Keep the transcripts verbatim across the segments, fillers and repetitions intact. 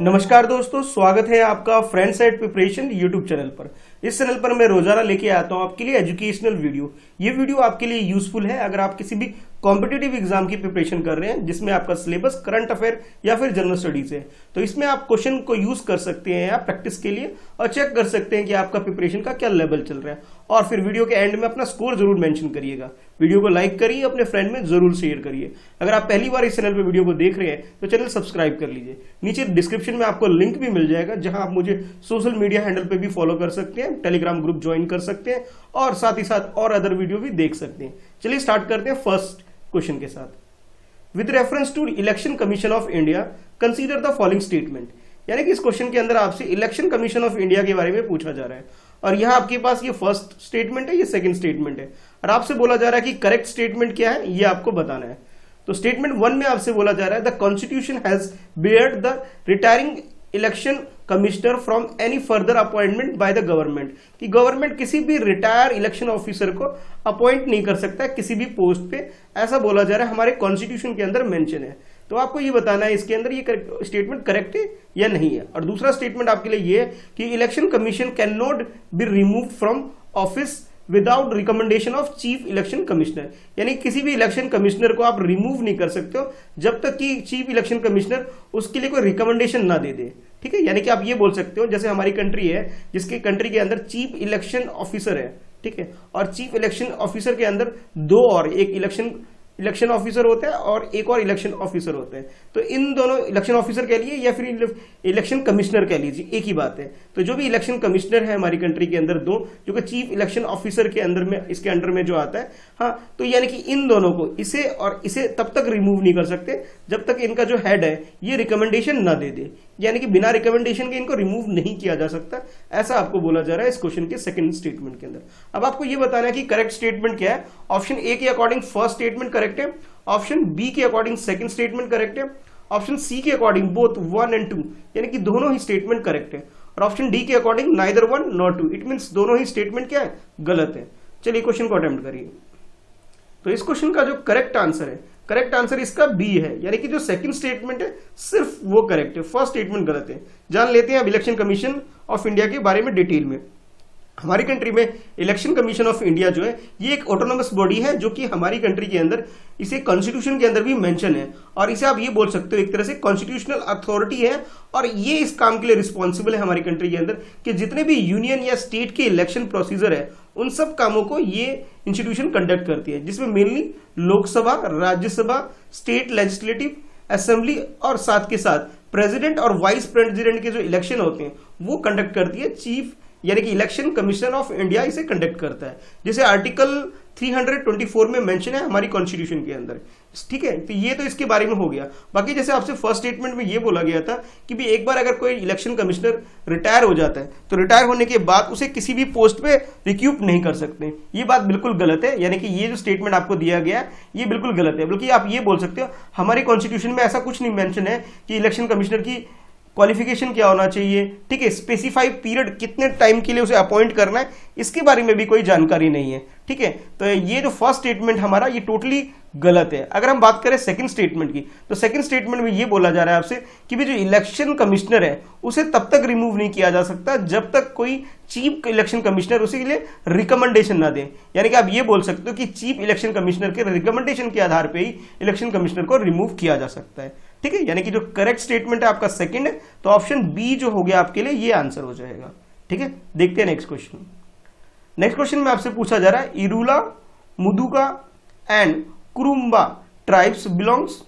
नमस्कार दोस्तों, स्वागत है आपका friends at preparation YouTube channel पर। इस चैनल पर मैं रोजाना लेके आता हूं आपके लिए एजुकेशनल वीडियो। ये वीडियो आपके लिए यूजफुल है अगर आप किसी भी कॉम्पिटेटिव एग्जाम की प्रिपरेशन कर रहे हैं जिसमें आपका सिलेबस करंट अफेयर या फिर जनरल स्टडीज है, तो इसमें आप क्वेश्चन को यूज कर सकते हैं आप प्रैक्टिस के लिए और चेक कर सकते हैं कि आपका प्रिपरेशन का क्या लेवल चल रहा है। और फिर वीडियो के एंड में अपना स्कोर जरूर मेंशन करिएगा। वीडियो को लाइक करिए, अपने फ्रेंड में जरूर शेयर करिए। अगर आप पहली बार इस चैनल पर वीडियो को देख रहे हैं तो चैनल सब्सक्राइब कर लीजिए। नीचे डिस्क्रिप्शन में आपको लिंक भी मिल जाएगा जहां आप मुझे सोशल मीडिया हैंडल पर भी फॉलो कर सकते हैं, टेलीग्राम ग्रुप ज्वाइन कर सकते हैं और साथ ही साथ और अदर वीडियो भी देख सकते हैं। चलिए स्टार्ट करते हैं फर्स्ट क्वेश्चन के साथ। With reference to election commission of India consider the following statement, यानी कि इस क्वेश्चन के अंदर आपसे इलेक्शन कमीशन ऑफ इंडिया के बारे में पूछा जा रहा है और यहाँ आपके पास ये फर्स्ट स्टेटमेंट है, ये सेकंड स्टेटमेंट है और आपसे बोला जा रहा है कि करेक्ट स्टेटमेंट क्या है ये आपको बताना है। तो स्टेटमेंट वन में आपसे बोला जा रहा है the constitution has barred the retiring election commissioner from any further appointment by the government, कि गवर्नमेंट किसी भी रिटायर इलेक्शन ऑफिसर को अपॉइंट नहीं कर सकता है किसी भी पोस्ट पे, ऐसा बोला जा रहा है हमारे कॉन्स्टिट्यूशन के अंदर मेंशन है। तो आपको ये बताना है इसके अंदर ये स्टेटमेंट करेक्ट है या नहीं है। और दूसरा स्टेटमेंट आपके लिए ये है कि election commission can not be remove from office without recommendation of chief election commissioner, यानी किसी भी इलेक्शन कमिश्नर को आप रिमूव नहीं कर सकते हो जब तक कि चीफ इलेक्शन कमिश्नर उसके लिए कोई रिकमेंडेशन ना दे दे, ठीक है। यानी कि आप ये बोल सकते हो जैसे हमारी कंट्री है जिसके कंट्री के अंदर चीफ इलेक्शन ऑफिसर है, ठीक है, और चीफ इलेक्शन ऑफिसर के अंदर दो और एक इलेक्शन इलेक्शन ऑफिसर होते हैं और एक और इलेक्शन ऑफिसर होते हैं, तो इन दोनों इलेक्शन ऑफिसर कह लीजिए या फिर इलेक्शन कमिश्नर कह लीजिए, एक ही बात है। तो जो भी इलेक्शन कमिश्नर है हमारी कंट्री के अंदर दो, जो कि चीफ इलेक्शन ऑफिसर के अंदर में इसके अंडर में जो आता है, हाँ, तो यानी कि इन दोनों को इसे और इसे तब तक रिमूव नहीं कर सकते जब तक इनका जो हेड है ये रिकमेंडेशन ना दे दे, यानी कि बिना रिकमेंडेशन के इनको रिमूव नहीं किया जा सकता, ऐसा आपको बोला जा रहा है इस क्वेश्चन के सेकंड स्टेटमेंट के अंदर। अब आपको ये बताना है कि करेक्ट स्टेटमेंट क्या है। ऑप्शन ए के अकॉर्डिंग फर्स्ट स्टेटमेंट करेक्ट है, ऑप्शन बी के अकॉर्डिंग सेकंड स्टेटमेंट करेक्ट है, ऑप्शन सी के according both one and two, यानी कि दोनों ही स्टेटमेंट करेक्ट है, और ऑप्शन डी के according neither one nor two, it means दोनों ही स्टेटमेंट क्या है, गलत है। चलिए क्वेश्चन को अटेम्प्ट करिए। तो इस क्वेश्चन का जो करेक्ट आंसर है, करेक्ट आंसर इसका बी है, यानी कि जो सेकंड स्टेटमेंट है सिर्फ वो करेक्ट है, फर्स्ट स्टेटमेंट गलत है। जान लेते हैं अब इलेक्शन कमीशन ऑफ इंडिया के बारे में डिटेल में। हमारी कंट्री में इलेक्शन कमीशन ऑफ इंडिया जो है ये एक ऑटोनोमस बॉडी है जो कि हमारी कंट्री के अंदर इसे कॉन्स्टिट्यूशन के अंदर भी मेंशन है और इसे आप ये बोल सकते हो एक तरह से कॉन्स्टिट्यूशनल अथॉरिटी है और ये इस काम के लिए रिस्पॉन्सिबल है हमारी कंट्री के अंदर कि जितने भी यूनियन या स्टेट के इलेक्शन प्रोसीजर है उन सब कामों को ये इंस्टीट्यूशन कंडक्ट करती है, जिसमें mainly Lok Sabha, Rajya Sabha, state legislative assembly और साथ के साथ प्रेसिडेंट और वाइस प्रेसिडेंट के जो इलेक्शन होते हैं वो कंडक्ट करती है चीफ, यानी कि इलेक्शन कमीशन ऑफ इंडिया इसे कंडक्ट करता है, जैसे आर्टिकल तीन सौ चौबीस में मेंशन है हमारी कॉन्स्टिट्यूशन के अंदर, ठीक है। तो ये तो इसके बारे में हो गया। बाकी जैसे आपसे फर्स्ट स्टेटमेंट में ये बोला गया था कि भी एक बार अगर कोई इलेक्शन कमिश्नर रिटायर हो जाता है तो रिटायर होने के बाद उसे किसी भी पोस्ट पे रिक्यूप नहीं कर सकते, ये बात बिल्कुल गलत है, यानी कि ये जो स्टेटमेंट आपको दिया गया है ये बिल्कुल गलत है। बल्कि आप ये बोल सकते हो हमारे कॉन्स्टिट्यूशन में ऐसा कुछ नहीं मेंशन है कि इलेक्शन कमिश्नर की क्वालिफिकेशन क्या होना चाहिए, ठीक है, स्पेसिफाइड पीरियड कितने टाइम के लिए उसे अपॉइंट करना है इसके बारे में भी कोई जानकारी नहीं है, ठीक है। तो ये जो फर्स्ट स्टेटमेंट हमारा ये टोटली गलत है। अगर हम बात करें सेकंड स्टेटमेंट की, तो सेकंड स्टेटमेंट में ये बोला जा रहा है आपसे कि भी जो इलेक्शन कमिश्नर है उसे तब तक रिमूव नहीं किया जा सकता जब तक कोई चीफ इलेक्शन कमिश्नर उसी के लिए रिकमेंडेशन ना दे, यानी कि आप ये बोल सकते हो कि चीफ इलेक्शन कमिश्नर के रिकमेंडेशन के आधार पर ही इलेक्शन कमिश्नर को रिमूव किया जा सकता है, ठीक है। यानी कि जो करेक्ट स्टेटमेंट है आपका सेकंड है, तो ऑप्शन बी जो हो गया आपके लिए ये आंसर हो जाएगा, ठीक है। देखते हैं नेक्स्ट क्वेश्चन। नेक्स्ट क्वेश्चन में आपसे पूछा जा रहा है Irula, Muduga and Kurumba tribes belongs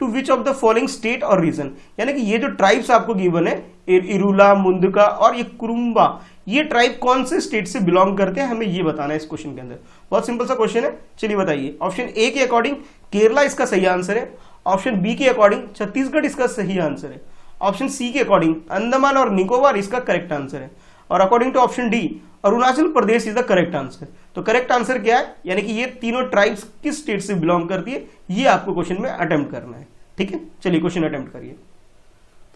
to which of the following state और रीजन, यानी कि ये जो ट्राइब्स आपको गिवन है इरूला, मुंदुका और ये कुरुम्बा, ये ट्राइब कौन से स्टेट से बिलोंग करते हैं हमें ये बताना है इस क्वेश्चन के अंदर। बहुत सिंपल सा क्वेश्चन है, चलिए बताइए। ऑप्शन ए के अकॉर्डिंग केरला इसका सही आंसर है, ऑप्शन बी के अकॉर्डिंग छत्तीसगढ़ इसका सही आंसर है, ऑप्शन सी के अकॉर्डिंग अंडमान और निकोबार इसका करेक्ट आंसर है और according to option D Arunachal Pradesh is the correct answer. तो करेक्ट आंसर क्या है, यानी कि ये तीनों ट्राइब्स किस स्टेट से बिलोंग करती है ये आपको क्वेश्चन में अटेम्प्ट करना है, ठीक है। चलिए क्वेश्चन अटेम्प्ट करिए।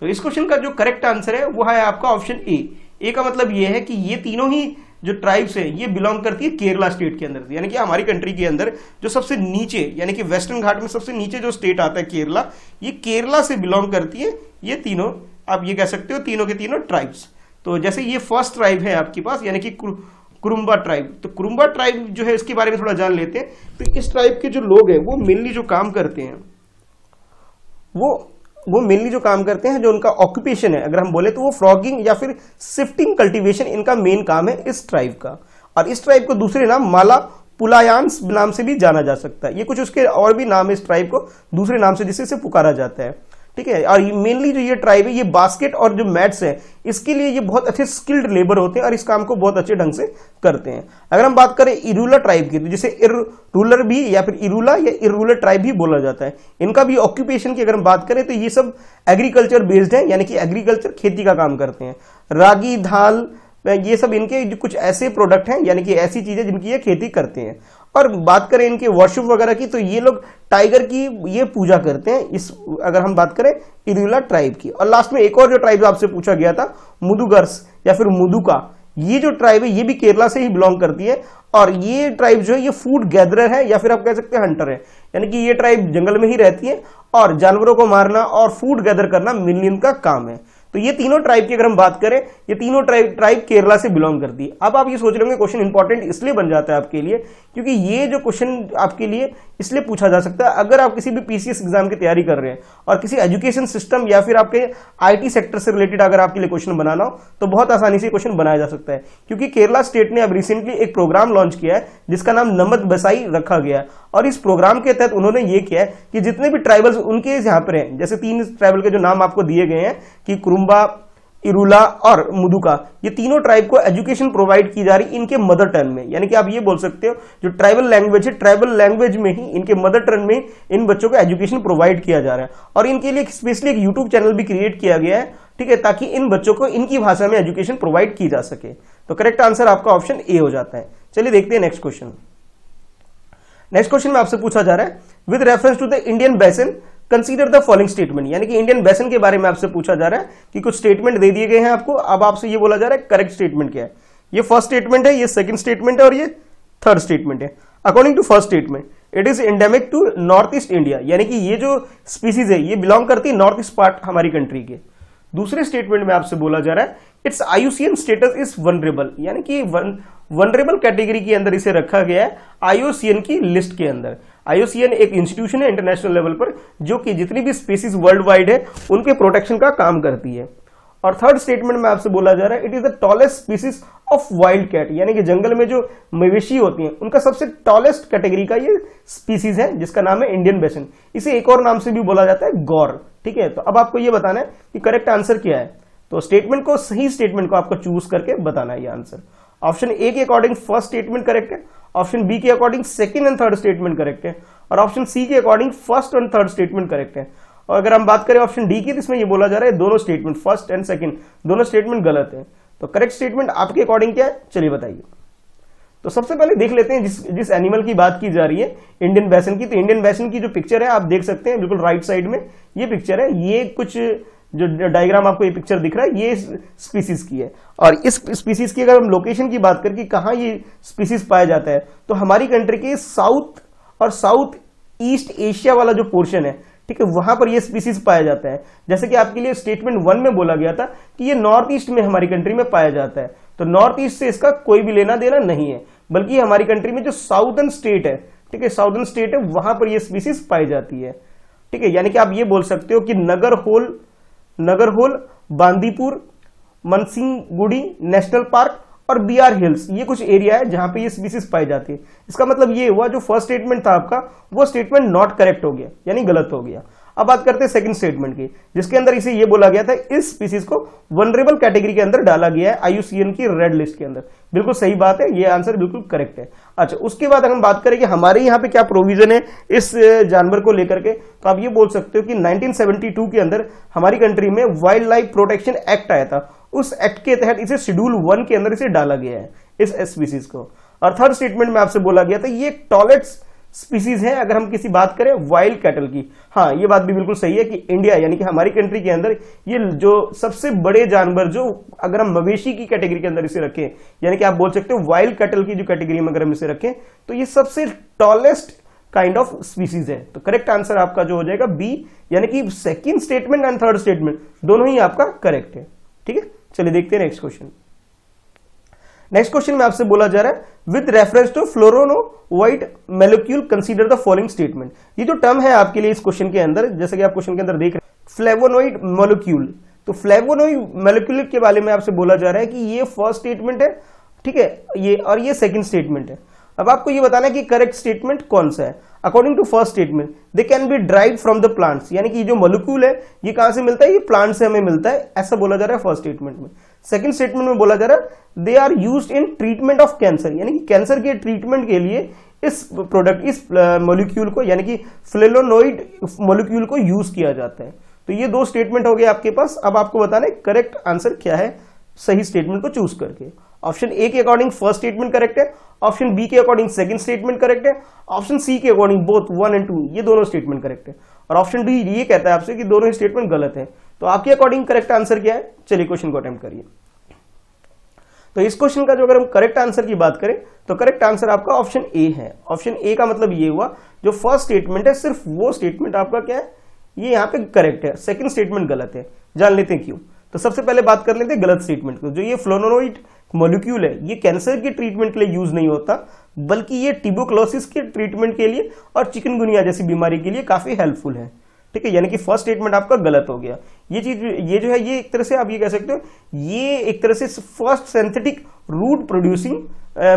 तो इस क्वेश्चन का जो करेक्ट आंसर है वो है आपका ऑप्शन ए। ए का मतलब ये है कि ये तीनों ही जो ट्राइब्स है ये बिलोंग करती है केरला स्टेट के अंदर, यानी कि हमारी कंट्री के अंदर जो सबसे नीचे यानी कि वेस्टर्न घाट में सबसे नीचे जो स्टेट आता है केरला, ये केरला से बिलोंग करती है ये तीनों आप ये कह सकते हो तीनों के तीनों ट्राइब्स। तो जैसे ये फर्स्ट ट्राइब है आपके पास यानी कि कुरुम्बा ट्राइब। तो कुरुम्बा ट्राइब जो है इसके बारे में थोड़ा जान लेते हैं। तो इस ट्राइब के जो लोग हैं वो मेनली जो काम करते हैं वो वो मेनली जो काम करते हैं जो उनका ऑक्यूपेशन है अगर हम बोले तो वो फ्रॉगिंग या फिर शिफ्टिंग कल्टीवेशन इनका मेन काम है इस ट्राइब का। और इस ट्राइब को दूसरे नाम माला पुलायांस नाम से भी जाना जा सकता है। ये कुछ उसके और भी नाम है इस ट्राइब को दूसरे नाम से जिससे इसे पुकारा जाता है, ठीक है। और मेनली जो ये ट्राइब है ये बास्केट और जो मैट्स है इसके लिए ये बहुत अच्छे स्किल्ड लेबर होते हैं और इस काम को बहुत अच्छे ढंग से करते हैं। अगर हम बात करें इरूला ट्राइब की तो जिसे इरूलर भी या फिर इरूला या इरूलर ट्राइब भी बोला जाता है। इनका भी ऑक्यूपेशन की अगर हम बात करें तो ये सब एग्रीकल्चर बेस्ड है यानी कि एग्रीकल्चर खेती का काम करते हैं। रागी धाल ये सब इनके कुछ ऐसे प्रोडक्ट हैं यानी कि ऐसी चीजें जिनकी ये खेती करते हैं। और बात करें इनके वर्शिप वगैरह की तो ये लोग टाइगर की ये पूजा करते हैं इस अगर हम बात करें इरूला ट्राइब की। और लास्ट में एक और जो ट्राइब आपसे पूछा गया था मुदुगर्स या फिर मुदुका, ये जो ट्राइब है ये भी केरला से ही बिलोंग करती है। और ये ट्राइब जो है ये फूड गैदरर है या फिर आप कह सकते हैं हंटर है यानी कि ये ट्राइब जंगल में ही रहती है और जानवरों को मारना और फूड गैदर करना मेनली इनका काम है। तो ये तीनों ट्राइब की अगर हम बात करें ये तीनों ट्राइब ट्राइब केरला से बिलोंग करती है। अब आप ये सोच रहे होंगे क्वेश्चन इंपॉर्टेंट इसलिए बन जाता है आपके लिए क्योंकि ये जो क्वेश्चन आपके लिए इसलिए पूछा जा सकता है अगर आप किसी भी पीसीएस एग्जाम की तैयारी कर रहे हैं और किसी एजुकेशन सिस्टम या फिर आपके आईटी सेक्टर से रिलेटेड अगर आपके लिए क्वेश्चन बनाना हो तो बहुत आसानी से क्वेश्चन बनाया जा सकता है। क्योंकि केरला स्टेट ने अब रिसेंटली एक प्रोग्राम लॉन्च किया है जिसका नाम नमत बसाई रखा गया है। और इस प्रोग्राम के तहत उन्होंने ये किया है कि जितने भी ट्राइबल्स उनके यहाँ पर हैं जैसे तीन ट्राइबल के जो नाम आपको दिए गए हैं कि कुरुम्बा, इरूला और मुदुका, ये तीनों ट्राइब को एजुकेशन प्रोवाइड की जा रही इनके मदर टंग में। यानी कि आप ये बोल सकते हो जो ट्राइबल लैंग्वेज है ट्राइबल लैंग्वेज में ही इनके मदर टंग में इन बच्चों को एजुकेशन प्रोवाइड किया जा रहा है। और इनके लिए स्पेशली एक यूट्यूब चैनल भी क्रिएट किया गया है, ठीक है, ताकि इन बच्चों को इनकी भाषा में एजुकेशन प्रोवाइड की जा सके। तो करेक्ट आंसर आपका ऑप्शन ए हो जाता है। चलिए देखते हैं नेक्स्ट क्वेश्चन। नेक्स्ट क्वेश्चन में आपसे पूछा जा रहा है with reference to the Indian bison consider the following statement, यानी कि इंडियन बेसिन के बारे में आपसे पूछा जा रहा है कि कुछ स्टेटमेंट दे दिए गए हैं आपको। अब आपसे ये बोला जा रहा है करेक्ट स्टेटमेंट क्या है। ये फर्स्ट स्टेटमेंट है, ये सेकंड स्टेटमेंट है और ये थर्ड स्टेटमेंट है। According to first statement it is endemic to north east India, यानी कि ये जो स्पीसीज है ये बिलोंग करती है नॉर्थ ईस्ट पार्ट हमारी कंट्री के। दूसरे स्टेटमेंट में आपसे बोला जा रहा है it's IUCN status is vulnerable, यानी कि वनरेबल कैटेगरी के अंदर इसे रखा गया है आईयूसीएन की लिस्ट के अंदर। आईयूसीएन एक इंस्टीट्यूशन है इंटरनेशनल लेवल पर जो कि जितनी भी स्पीसीज वर्ल्ड वाइड है उनके प्रोटेक्शन का काम करती है। और थर्ड स्टेटमेंट में आपसे बोला जा रहा है it is the tallest species of wild cat, यानी कि जंगल में जो मवेशी होती हैं उनका सबसे टॉलेस्ट कैटेगरी का ये स्पीसीज है जिसका नाम है इंडियन बेसन। इसे एक और नाम से भी बोला जाता है गौर, ठीक है। तो अब आपको ये बताना है कि करेक्ट आंसर क्या है। तो स्टेटमेंट को सही स्टेटमेंट को आपको चूज करके बताना है ये आंसर। ऑप्शन ए के अकॉर्डिंग फर्स्ट स्टेटमेंट करेक्ट है, ऑप्शन बी के according second and third statement correct है और ऑप्शन सी के according first and third statement correct है। और अगर हम बात करें ऑप्शन डी की तो इसमें ये बोला जा रहा है दोनों स्टेटमेंट फर्स्ट एंड सेकंड दोनों स्टेटमेंट गलत है। तो करेक्ट स्टेटमेंट आपके अकॉर्डिंग क्या है चलिए बताइए। तो सबसे पहले देख लेते हैं जिस जिस एनिमल की बात की जा रही है इंडियन बैसन की। तो इंडियन बैसन की जो पिक्चर है आप देख सकते हैं बिल्कुल राइट साइड में ये पिक्चर है। ये कुछ जो डायग्राम आपको ये पिक्चर दिख रहा है ये स्पीसीज की है। और इस स्पीसीज की अगर हम लोकेशन की बात करके कहाँ ये स्पीसीज पाया जाता है तो हमारी कंट्री के साउथ और साउथ ईस्ट एशिया वाला जो पोर्शन है, ठीक है, वहां पर ये स्पीसीज पाया जाता है। जैसे कि आपके लिए स्टेटमेंट वन में बोला गया था कि ये नॉर्थ ईस्ट में हमारी कंट्री में पाया जाता है। तो नॉर्थ ईस्ट से इसका कोई भी लेना देना नहीं है बल्कि हमारी कंट्री में जो साउदर्न स्टेट है, ठीक है, साउदर्न स्टेट है वहां पर यह स्पीसीज पाई जाती है, ठीक है। यानी कि आप ये बोल सकते हो कि नगरहोल नगरहोल बांदीपुर मनसिंगगुड़ी नेशनल पार्क और बीआर हिल्स ये कुछ एरिया है जहां पे ये स्पीसीज पाई जाती है। इसका मतलब ये हुआ जो फर्स्ट स्टेटमेंट था आपका वो स्टेटमेंट नॉट करेक्ट हो गया यानी गलत हो गया। अब बात करते हैं सेकंड स्टेटमेंट की जिसके अंदर इसे ये बोला गया था इस स्पीसीज को वनरेबल कैटेगरी के अंदर डाला गया है आईयूसीएन की रेड लिस्ट के अंदर। बिल्कुल सही बात है, ये आंसर बिल्कुल करेक्ट है। अच्छा, उसके बाद हम बात करें कि हमारे यहाँ पे क्या प्रोविजन है इस जानवर को लेकर के, तो आप ये बोल सकते हो कि नाइनटीन सेवेंटी टू के अंदर हमारी कंट्री में वाइल्ड लाइफ प्रोटेक्शन एक्ट आया था। उस एक्ट के तहत इसे शेड्यूल वन के अंदर इसे डाला गया है इस स्पीसीज को। और थर्ड स्टेटमेंट में आपसे बोला गया था ये टॉलेस्ट स्पीसीज है अगर हम किसी बात करें वाइल्ड कैटल की। हाँ, ये बात भी बिल्कुल सही है कि इंडिया यानी कि हमारी कंट्री के अंदर ये जो सबसे बड़े जानवर जो अगर हम मवेशी की कैटेगरी के अंदर इसे रखें यानी कि आप बोल सकते हो वाइल्ड कैटल की जो कैटेगरी में अगर हम इसे रखें तो ये सबसे टॉलेस्ट काइंड ऑफ स्पीसीज है। तो करेक्ट आंसर आपका जो हो जाएगा बी, यानी कि second statement and third statement दोनों ही आपका करेक्ट है। ठीक है, चलिए देखते हैं नेक्स्ट क्वेश्चन। नेक्स्ट क्वेश्चन में आपसे बोला जा रहा है with reference to flavonoid molecule consider the following statement. ये जो टर्म है आपके लिए इस क्वेश्चन के अंदर, जैसे कि आप क्वेश्चन के अंदर देख रहे हैं फ्लेवोनॉइड मॉलिक्यूल, तो फ्लेवोनॉइड मॉलिक्यूल के बारे में आपसे बोला जा रहा है कि ये फर्स्ट स्टेटमेंट है, ठीक है, ये और ये सेकंड स्टेटमेंट है। अब आपको ये बताना है कि करेक्ट स्टेटमेंट कौन सा है। According to first statement they can be derived from the plants, यानी कि ये जो मॉलिक्यूल है ये कहां से मिलता है, ये प्लांट से हमें मिलता है, ऐसा बोला जा रहा है फर्स्ट स्टेटमेंट में। सेकंड स्टेटमेंट में बोला जा रहा है they are used in treatment of cancer, यानी कि कैंसर के ट्रीटमेंट के लिए इस प्रोडक्ट इस मॉलिक्यूल को, यानी कि फ्लेवोनॉइड मॉलिक्यूल को यूज किया जाता है। तो ये दो स्टेटमेंट हो गए आपके पास। अब आपको बताना है करेक्ट आंसर क्या है सही स्टेटमेंट को चूज करके। ऑप्शन ए के अकॉर्डिंग फर्स्ट स्टेटमेंट करेक्ट है, ऑप्शन बी के अकॉर्डिंग सेकंड स्टेटमेंट करेक्ट है, ऑप्शन सी के according both one and two ये दोनों स्टेटमेंट करेक्ट है, और ऑप्शन डी ये कहता है आपसे कि दोनों स्टेटमेंट गलत है। तो आपके अकॉर्डिंग करेक्ट आंसर क्या है, चलिए क्वेश्चन को अटेम्प्ट करिए। तो इस क्वेश्चन का जो अगर हम करेक्ट आंसर की बात करें तो करेक्ट आंसर आपका ऑप्शन ए है। ऑप्शन ए का मतलब ये हुआ जो फर्स्ट स्टेटमेंट है सिर्फ वो स्टेटमेंट आपका क्या है, ये यहाँ पे करेक्ट है, सेकंड स्टेटमेंट गलत है। जान लेते हैं क्यों। तो सबसे पहले बात कर लेते हैं गलत स्टेटमेंट को। जो ये फ्लेवोनॉइड मॉलिक्यूल है ये कैंसर के ट्रीटमेंट के लिए यूज नहीं होता, बल्कि ये ट्यूबरक्लोसिस के ट्रीटमेंट के लिए और चिकनगुनिया जैसी बीमारी के लिए काफी हेल्पफुल है। ठीक है, यानी कि फर्स्ट स्टेटमेंट आपका गलत हो गया। ये चीज ये जो है ये एक तरह से आप ये कह सकते हो ये एक तरह से first synthetic route producing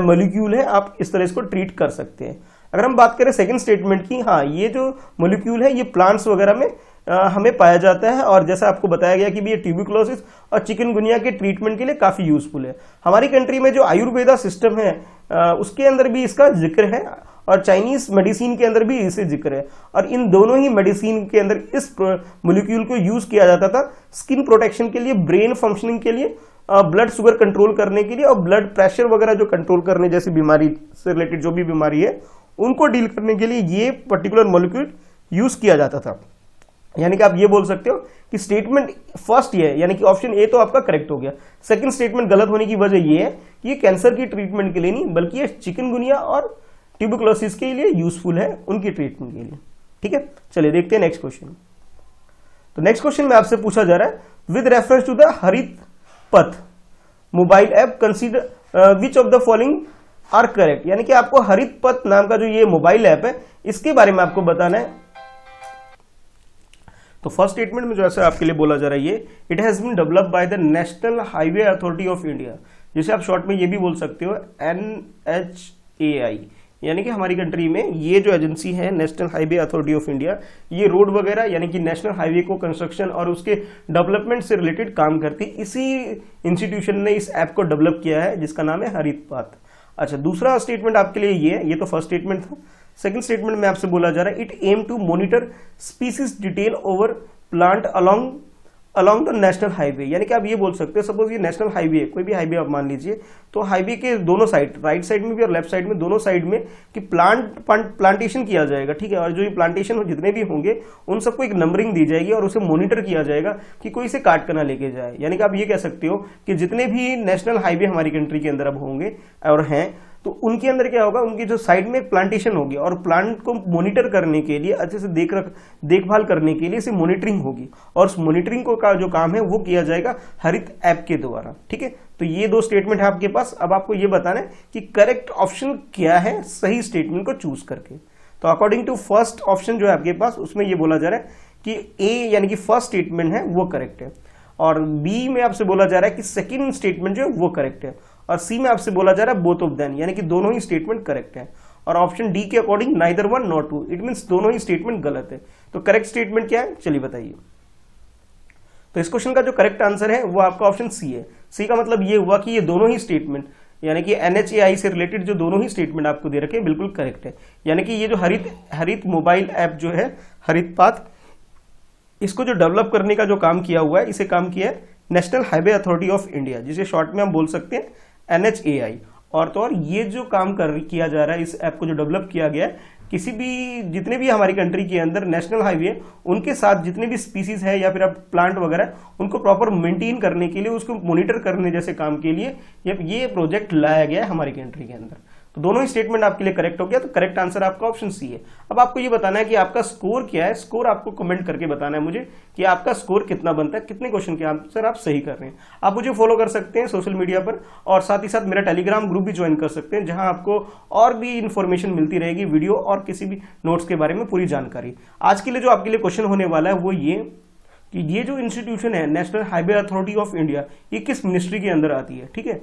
molecule है, आप इस तरह इसको ट्रीट कर सकते हैं। अगर हम बात करें सेकंड स्टेटमेंट की, हाँ ये जो मॉलिक्यूल है ये प्लांट्स वगैरह में आ, हमें पाया जाता है, और जैसा आपको बताया गया कि भी ये ट्यूबरक्लोसिस और चिकनगुनिया के ट्रीटमेंट के लिए काफ़ी यूजफुल है। हमारी कंट्री में जो आयुर्वेदा सिस्टम है आ, उसके अंदर भी इसका जिक्र है, और चाइनीज मेडिसिन के अंदर भी इसे जिक्र है, और इन दोनों ही मेडिसिन के अंदर इस मॉलिक्यूल को यूज किया जाता था स्किन प्रोटेक्शन के लिए, ब्रेन फंक्शनिंग के लिए, ब्लड शुगर कंट्रोल करने के लिए, और ब्लड प्रेशर वगैरह जो कंट्रोल करने जैसी बीमारी से रिलेटेड जो भी बीमारी है उनको डील करने के लिए ये पर्टिकुलर मॉलिक्यूल यूज किया जाता था। यानी कि आप ये बोल सकते हो कि स्टेटमेंट फर्स्ट ये है, यानी कि ऑप्शन ए तो आपका करेक्ट हो गया। सेकंड स्टेटमेंट गलत होने की वजह ये है कि ये कैंसर की ट्रीटमेंट के लिए नहीं, बल्कि ये चिकनगुनिया और ट्यूबरक्लोसिस के लिए यूजफुल है, उनकी ट्रीटमेंट के लिए। ठीक है, चलिए देखते हैं नेक्स्ट क्वेश्चन। तो नेक्स्ट क्वेश्चन में आपसे पूछा जा रहा है with reference to the Harit Path mobile app consider which of the following are correct, यानी कि आपको हरित पथ नाम का जो ये मोबाइल ऐप है इसके बारे में आपको बताना है। तो फर्स्ट स्टेटमेंट में जो ऐसा आपके लिए बोला जा रहा है ये it has been developed by the national highway authority of India, जिसे आप शॉर्ट में ये भी बोल सकते हो एन एच ए आई, यानी कि हमारी कंट्री में ये जो एजेंसी है national highway authority of India ये रोड वगैरह यानी कि नेशनल हाईवे को कंस्ट्रक्शन और उसके डेवलपमेंट से रिलेटेड काम करती, इसी इंस्टीट्यूशन ने इस ऐप को डेवलप किया है जिसका नाम है हरित पाथ। अच्छा, दूसरा स्टेटमेंट आपके लिए ये है, ये तो फर्स्ट स्टेटमेंट था। सेकंड स्टेटमेंट में आपसे बोला जा रहा है it aim to monitor species detail over plant along along the national highway, यानी कि आप ये बोल सकते हो सपोज ये नेशनल हाईवे है, कोई भी हाईवे आप मान लीजिए, तो हाईवे के दोनों साइड राइट साइड में भी और लेफ्ट साइड में दोनों साइड में कि प्लांट प्लांटेशन किया जाएगा। ठीक है, और जो ये प्लांटेशन जितने भी होंगे उन सबको एक नंबरिंग दी जाएगी और उसे मॉनिटर किया जाएगा कि कोई इसे काट कर ना लेके जाए। यानी कि आप ये कह सकते हो कि जितने भी नेशनल हाईवे हमारी कंट्री के अंदर अब होंगे और हैं तो उनके अंदर क्या होगा, उनकी जो साइड में प्लांटेशन होगी और प्लांट को मॉनिटर करने के लिए अच्छे से देख रख देखभाल करने के लिए इसे मॉनिटरिंग होगी, और उस मॉनिटरिंग को का जो काम है वो किया जाएगा हरित ऐप के द्वारा। ठीक है, तो ये दो स्टेटमेंट है आपके पास। अब आपको ये बताना है कि करेक्ट ऑप्शन क्या है सही स्टेटमेंट को चूज करके। तो अकॉर्डिंग टू फर्स्ट ऑप्शन जो है आपके पास उसमें यह बोला जा रहा है कि ए यानी कि फर्स्ट स्टेटमेंट है वो करेक्ट है, और बी में आपसे बोला जा रहा है कि सेकेंड स्टेटमेंट जो है वो करेक्ट है, और सी में आपसे बोला जा रहा है बोथ ऑफ देम, यानी कि दोनों ही स्टेटमेंट करेक्ट है, और ऑप्शन डी के according neither one not two, it means दोनों ही स्टेटमेंट गलत है। तो करेक्ट स्टेटमेंट क्या है चलिए बताइए। तो इस क्वेश्चन का जो करेक्ट आंसर है वो आपका ऑप्शन सी है। सी का मतलब ये हुआ कि ये दोनों ही स्टेटमेंट यानी कि एन एच ए आई से रिलेटेड जो दोनों ही स्टेटमेंट आपको दे रखे हैं बिल्कुल करेक्ट है। यानी कि ये जो हरित हरित मोबाइल ऐप जो है हरित पाथ, इसको जो डेवलप करने का जो काम किया हुआ है इसे काम किया है national highway authority of India, जिसे शॉर्ट में हम बोल सकते हैं एन एच ए आई। और तो और ये जो काम कर किया जा रहा है इस ऐप को जो डेवलप किया गया है किसी भी जितने भी हमारी कंट्री के अंदर नेशनल हाईवे उनके साथ जितने भी स्पीसीज है या फिर आप प्लांट वगैरह उनको प्रॉपर मेंटेन करने के लिए उसको मॉनिटर करने जैसे काम के लिए ये प्रोजेक्ट लाया गया है हमारी कंट्री के अंदर। तो दोनों ही स्टेटमेंट आपके लिए करेक्ट हो गया। तो करेक्ट आंसर आपका ऑप्शन सी है। अब आपको ये बताना है कि आपका स्कोर क्या है। स्कोर आपको कमेंट करके बताना है मुझे कि आपका स्कोर कितना बनता है, कितने क्वेश्चन के आंसर आप सही कर रहे हैं। आप मुझे फॉलो कर सकते हैं सोशल मीडिया पर और साथ ही साथ मेरा टेलीग्राम ग्रुप भी ज्वाइन कर सकते हैं, जहां आपको और भी इन्फॉर्मेशन मिलती रहेगी, वीडियो और किसी भी नोट्स के बारे में पूरी जानकारी। आज के लिए जो आपके लिए क्वेश्चन होने वाला है वो ये कि ये जो इंस्टीट्यूशन है national highway authority of India, ये किस मिनिस्ट्री के अंदर आती है, ठीक है।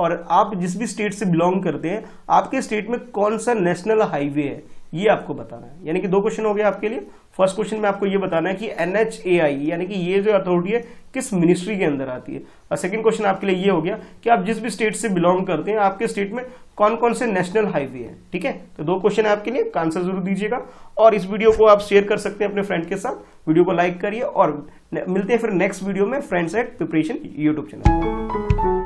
और आप जिस भी स्टेट से बिलोंग करते हैं, आपके स्टेट में कौन सा नेशनल हाईवे है, ये आपको बताना है। यानी कि दो क्वेश्चन हो गए आपके लिए। फर्स्ट क्वेश्चन में आपको ये बताना है कि एन एच ए आई यानी कि ये जो अथॉरिटी है किस मिनिस्ट्री के अंदर आती है। और सेकंड क्वेश्चन आपके लिए ये हो गया कि आप जिस भी स्टेट से बिलोंग करते हैं, आपके स्टेट में कौन कौन से नेशनल हाईवे हैं, ठीक है। तो दो क्वेश्चन है आपके लिए, आंसर जरूर दीजिएगा और इस वीडियो को आप शेयर कर सकते हैं अपने फ्रेंड के साथ। वीडियो को लाइक करिए और मिलते हैं फिर नेक्स्ट वीडियो में friends at preparation YouTube channel.